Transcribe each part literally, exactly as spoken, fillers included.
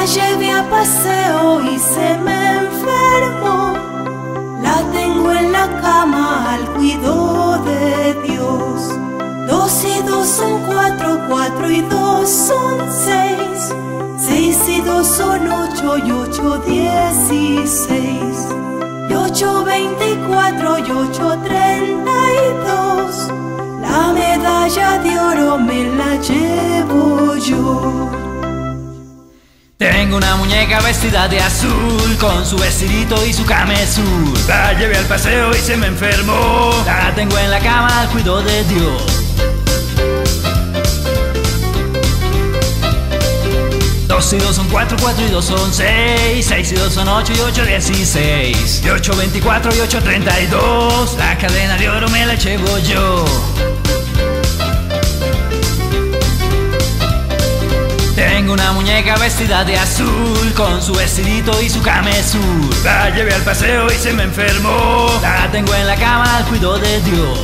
La llevé a paseo y se me enfermó. La tengo en la cama al cuidado de Dios. Dos y dos son cuatro, cuatro y dos son seis. Seis y dos son ocho y ocho dieciséis. Y ocho veinticuatro y ocho treinta y dos. La medalla de oro me la llevo yo. Tengo una muñeca vestida de azul, con su vestidito y su camesur. La llevé al paseo y se me enfermó. La tengo en la cama al cuidado de Dios. Dos y dos son cuatro, cuatro y dos son seis. Seis y dos son ocho y ocho dieciséis. Y ocho veinticuatro y ocho treinta y dos. La cadena de oro me la llevo yo. Tengo una muñeca vestida de azul, con su vestidito y su camesur. La llevé al paseo y se me enfermó. La tengo en la cama al cuidado de Dios.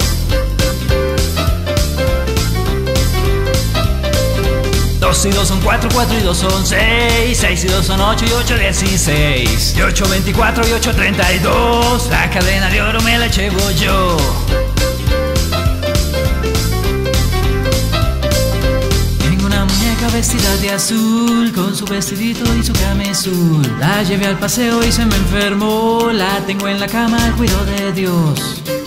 Dos y dos son cuatro, cuatro y dos son seis. Seis y dos son ocho y ocho dieciséis. Y ocho veinticuatro y ocho treinta y dos. La cadena de oro me la llevo yo. Vestida de azul, con su vestidito y su camisur. La llevé al paseo y se me enfermó. La tengo en la cama al cuidado de Dios.